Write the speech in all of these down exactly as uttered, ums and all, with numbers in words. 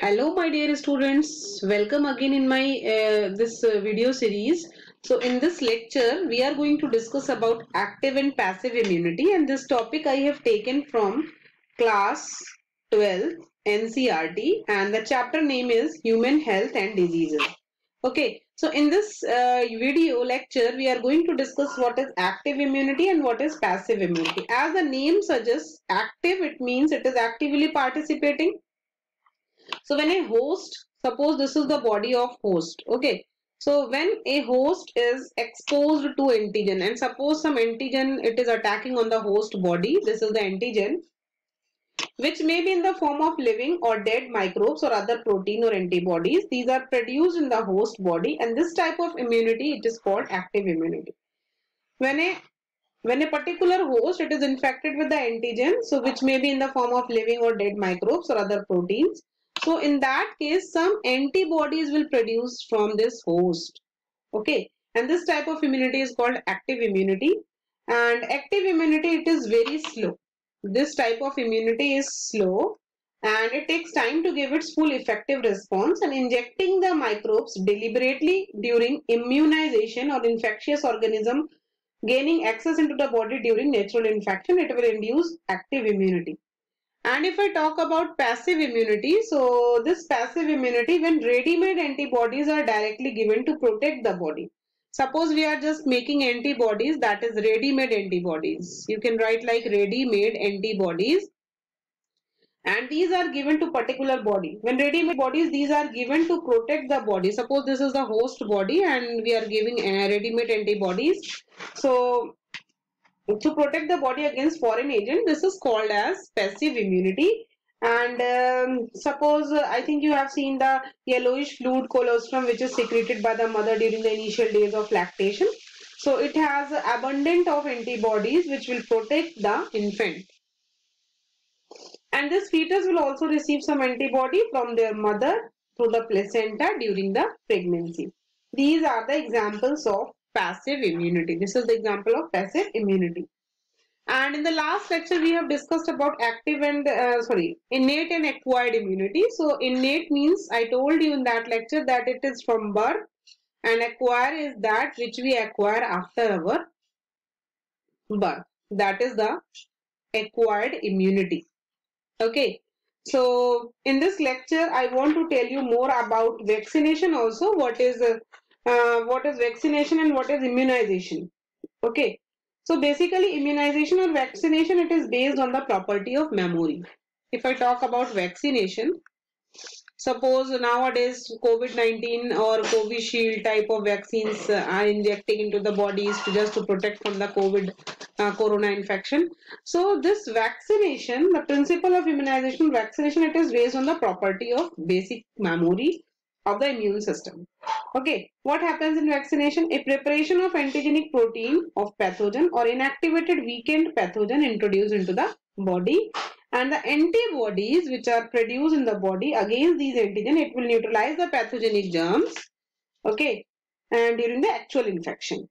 Hello my dear students, welcome again in my uh, this uh, video series. So in this lecture we are going to discuss about active and passive immunity, and this topic I have taken from class twelve N C E R T, and the chapter name is Human Health and Diseases. Okay, so in this uh, video lecture we are going to discuss what is active immunity and what is passive immunity. As the name suggests, active, it means it is actively participating. So when a host, suppose this is the body of host, okay. So when a host is exposed to antigen, and suppose some antigen it is attacking on the host body, this is the antigen, which may be in the form of living or dead microbes or other protein or antibodies. These are produced in the host body, and this type of immunity, it is called active immunity. When a When a particular host it is infected with the antigen, so which may be in the form of living or dead microbes or other proteins. So in that case, some antibodies will produce from this host. Okay, and this type of immunity is called active immunity. And active immunity, it is very slow. This type of immunity is slow, and it takes time to give its full effective response. And injecting the microbes deliberately during immunization or infectious organism gaining access into the body during natural infection, it will induce active immunity. And if I talk about passive immunity, so this passive immunity, when ready-made antibodies are directly given to protect the body. Suppose we are just making antibodies, that is ready-made antibodies. You can write like ready-made antibodies. And these are given to particular body. When ready-made bodies, these are given to protect the body. Suppose this is the host body and we are giving uh, ready-made antibodies. So to protect the body against foreign agent, this is called as passive immunity. And um, suppose uh, I think you have seen the yellowish fluid colostrum, which is secreted by the mother during the initial days of lactation. So it has abundant of antibodies which will protect the infant. And this fetus will also receive some antibody from their mother through the placenta during the pregnancy. These are the examples of passive immunity. This is the example of passive immunity. And in the last lecture we have discussed about active and uh, sorry innate and acquired immunity. So innate means, I told you in that lecture, that it is from birth, and acquire is that which we acquire after our birth. That is the acquired immunity. Okay, so in this lecture I want to tell you more about vaccination also. What is uh, Uh, what is vaccination and what is immunization? Okay, so basically immunization or vaccination, it is based on the property of memory. If I talk about vaccination, suppose nowadays COVID nineteen or Covishield type of vaccines uh, are injecting into the bodies to just to protect from the COVID uh, corona infection. So this vaccination, the principle of immunization, vaccination, it is based on the property of basic memory of the immune system. Okay, what happens in vaccination? A preparation of antigenic protein of pathogen or inactivated weakened pathogen introduced into the body, and the antibodies which are produced in the body against these antigen, it will neutralize the pathogenic germs, okay, and during the actual infection.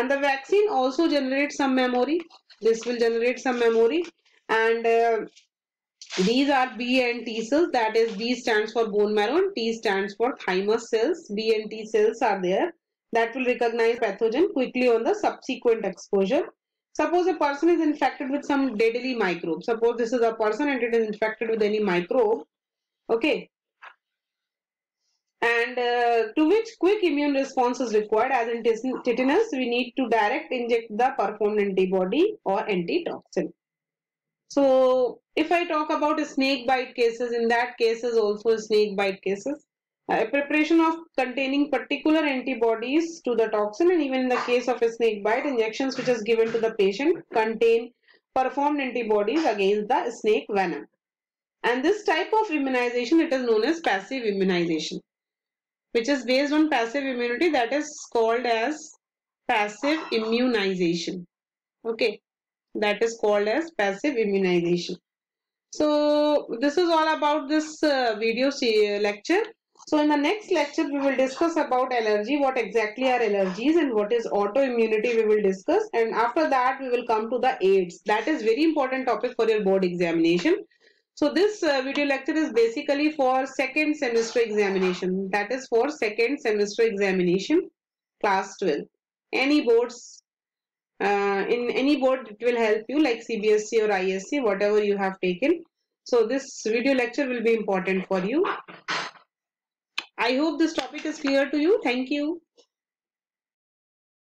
And the vaccine also generates some memory. This will generate some memory, and uh, these are B and T cells, that is B stands for bone marrow and T stands for thymus cells. B and T cells are there that will recognize pathogen quickly on the subsequent exposure. Suppose a person is infected with some deadly microbe. Suppose this is a person and it is infected with any microbe. Okay. And uh, to which quick immune response is required. As in tetanus, we need to direct inject the performed antibody or antitoxin. So if I talk about snake bite cases, in that cases also snake bite cases, a preparation of containing particular antibodies to the toxin, and even in the case of a snake bite, injections which is given to the patient contain performed antibodies against the snake venom. And this type of immunization, it is known as passive immunization, which is based on passive immunity, that is called as passive immunization. Okay, that is called as passive immunization. So this is all about this uh, video lecture. So in the next lecture we will discuss about allergy, what exactly are allergies and what is autoimmunity we will discuss, and after that we will come to the AIDS. That is very important topic for your board examination. So this uh, video lecture is basically for second semester examination, that is for second semester examination class twelve. Any boards, uh, in any board it will help you, like C B S E or I S C, whatever you have taken. So this video lecture will be important for you. I hope this topic is clear to you. Thank you.